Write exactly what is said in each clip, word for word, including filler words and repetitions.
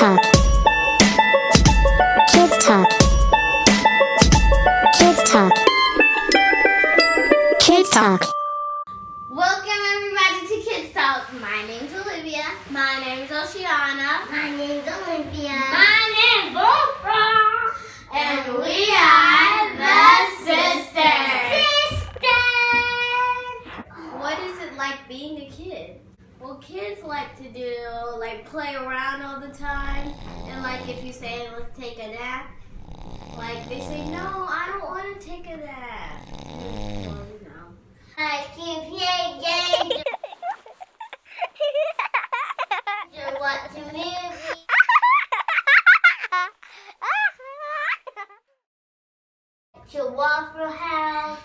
Talk. Kids Talk. Kids Talk. Kids Talk. Welcome everybody to Kids Talk. My name's Olivia. My name's Oceana. My name's Olympia. My name's Barbara. And we are the sisters. Sisters! What is it like being a kid? Well, kids like to do, like, play around all the time, and, like, if you say, let's take a nap, like, they say, no, I don't want to take a nap. Well, you know. I can play games. You watch a movie. It's your waffle house.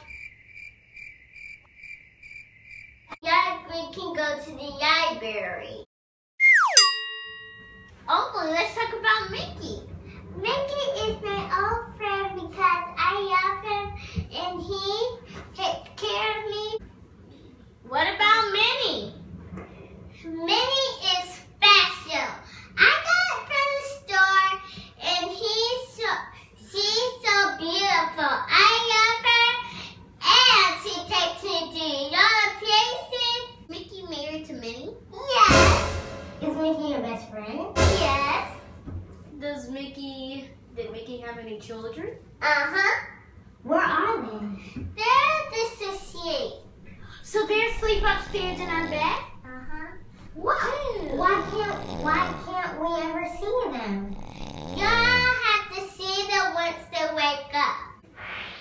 We can go to the library. Oh, let's talk about Mickey. Mickey is my old friend because I love him and he takes care of me. What about Minnie? Minnie is special. I got it from the store and he's so, she's so beautiful. I love her and she takes me to other places. Mickey married to Minnie? Yes. Is Mickey your best friend? Yes. Does Mickey, did Mickey have any children? Uh-huh. Where are they? They're at the sixty-eight. So they're asleep upstairs and I'm back? Uh-huh. What? Wow. Why can't, why can't we ever see them? Y'all have to see them once they wake up.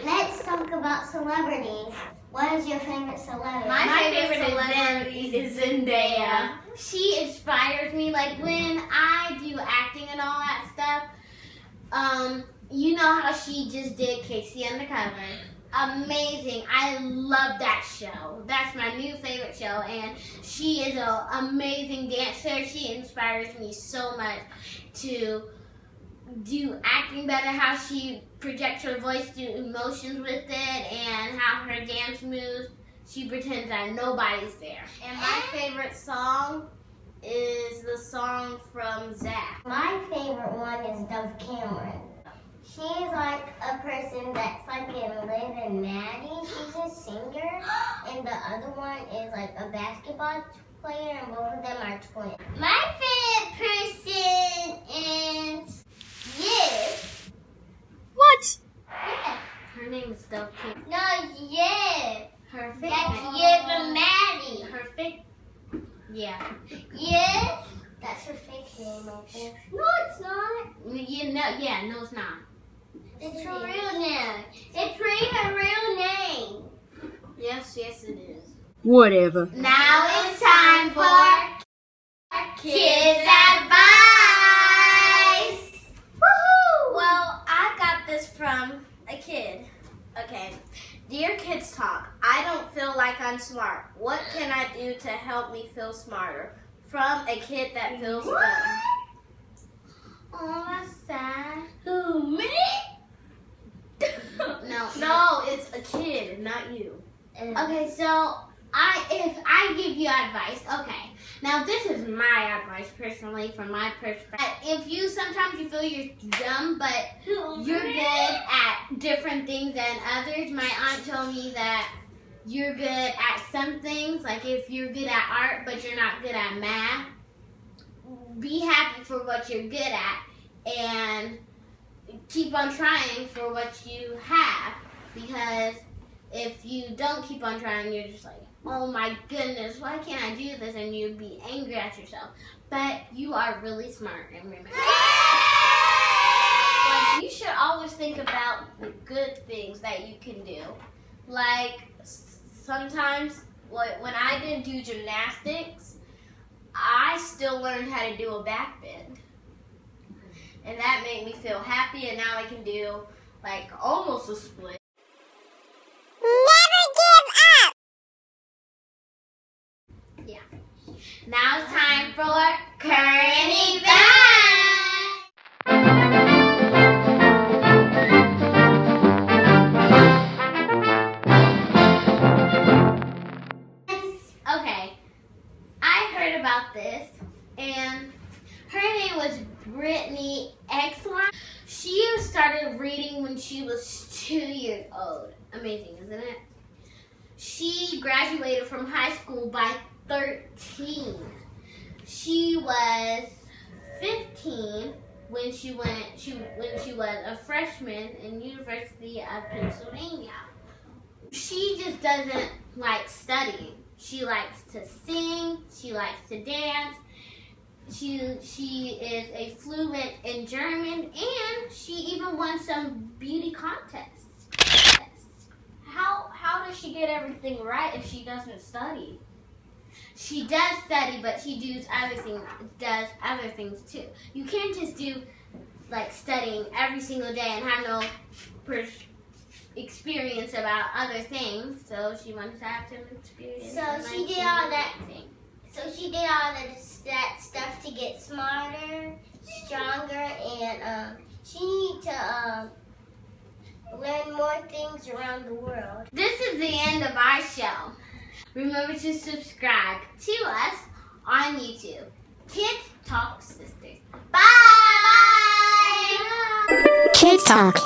Let's talk about celebrities. What is your favorite celebrity? My, My favorite, favorite celebrity is Zendaya. She inspires me. Like when I do acting and all that stuff, um, you know how she just did K C Undercover. Amazing. I love that show. That's my new favorite show. And she is an amazing dancer. She inspires me so much to do acting better, how she projects her voice, do emotions with it, and how her dance moves, she pretends that nobody's there. And my favorite song is the song from Zach. My favorite one is Dove Cameron. She's like a person that's like in Liv and Maddie. She's a singer, and the other one is like a basketball player, and both of them are twins. My favorite person is... Yes. What? Yeah. Her name is Dove Cameron. No, yeah. Her favorite. That's Liv and Maddie. Her fake. Yeah. Yes. That's her fake name, I think. No, it's not. Yeah, no, yeah, no, it's not. It's her real name. It's really her real name. Yes, yes, it is. Whatever. Now it's time for Kids Advice. From a kid. Okay. Dear Kids Talk, I don't feel like I'm smart. What can I do to help me feel smarter? From a kid that feels what? Dumb. Oh, that's sad. Who, me? No. No, it's a kid, not you. Okay, so I if I give you advice, okay. Now this is my advice personally from my perspective. If you sometimes you feel you're dumb, but you're good at different things than others. My aunt told me that you're good at some things, like if you're good at art but you're not good at math, be happy for what you're good at and keep on trying for what you have, because if you don't keep on trying, you're just like, oh my goodness, why can't I do this? And you'd be angry at yourself. But you are really smart, and remember. Like, you should always think about the good things that you can do. Like, sometimes, like, when I didn't do gymnastics, I still learned how to do a backbend. And that made me feel happy, and now I can do, like, almost a split. Yeah. Now it's time for current events. Okay, I heard about this, and Her name was Brittany Exline. She started reading when she was two years old. Amazing, isn't it? She graduated from high school by thirteen. She was fifteen when she went. She when she was a freshman in University of Pennsylvania. She just doesn't like studying. She likes to sing. She likes to dance. She she is a fluent in German, and she even won some beauty contests. How how does she get everything right if she doesn't study? She does study, but she does other things. Does other things too. You can't just do like studying every single day and have no perspective. Experience about other things, so she wanted to have some experience. So she did all that. Thing. So she did all the, that stuff to get smarter, stronger, and um, she needs to um, learn more things around the world. This is the end of our show. Remember to subscribe to us on YouTube. Kids Talk Sisters. Bye. Bye. Kids Talk.